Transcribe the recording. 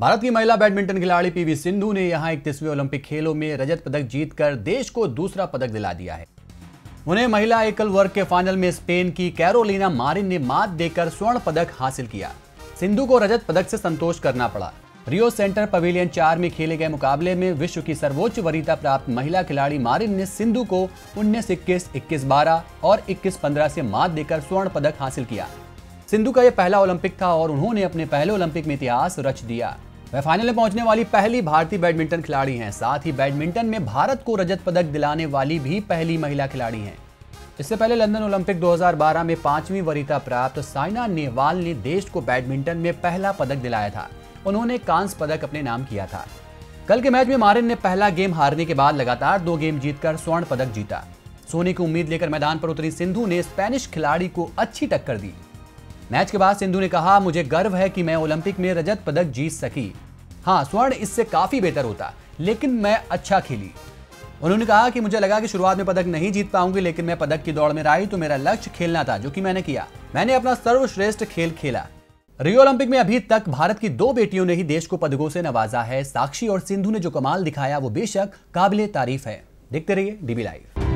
भारत की महिला बैडमिंटन खिलाड़ी पीवी सिंधु ने यहां 31वें ओलंपिक खेलों में रजत पदक जीतकर देश को दूसरा पदक दिला दिया है। उन्हें महिला एकल वर्ग के फाइनल में स्पेन की कैरोलिना मारिन ने मात देकर स्वर्ण पदक हासिल किया। सिंधु को रजत पदक से संतोष करना पड़ा। रियो सेंटर पवेलियन 4 में खेले गए मुकाबले में विश्व की सर्वोच्च वरीयता प्राप्त महिला खिलाड़ी मारिन ने सिंधु को 19-21, 21-12 और 21-15 से मात देकर स्वर्ण पदक हासिल किया। सिंधु का यह पहला ओलंपिक था और उन्होंने अपने पहले ओलंपिक में इतिहास रच दिया। वह फाइनल में पहुंचने वाली पहली भारतीय बैडमिंटन खिलाड़ी हैं। साथ ही बैडमिंटन में भारत को रजत पदक दिलाने वाली भी पहली महिला खिलाड़ी हैं। इससे पहले लंदन ओलंपिक 2012 में 5वीं वरीयता प्राप्त साइना नेहवाल ने देश को बैडमिंटन में पहला पदक दिलाया था। उन्होंने कांस्य पदक अपने नाम किया था। कल के मैच में मारिन ने पहला गेम हारने के बाद लगातार 2 गेम जीतकर स्वर्ण पदक जीता। सोने की उम्मीद लेकर मैदान पर उतरी सिंधु ने स्पेनिश खिलाड़ी को अच्छी टक्कर दी। मैच के बाद सिंधु ने कहा, मुझे गर्व है कि मैं ओलंपिक में रजत पदक जीत सकी। हाँ, स्वर्ण इससे काफी बेहतर होता, लेकिन मैं अच्छा खेली। उन्होंने कहा कि मुझे लगा कि शुरुआत में पदक नहीं जीत पाऊंगी, लेकिन मैं पदक की दौड़ में आई तो मेरा लक्ष्य खेलना था, जो कि मैंने किया। मैंने अपना सर्वश्रेष्ठ खेल खेला। रियो ओलंपिक में अभी तक भारत की 2 बेटियों ने ही देश को पदकों से नवाजा है। साक्षी और सिंधु ने जो कमाल दिखाया वो बेशक काबिल तारीफ है। देखते रहिए DB Live।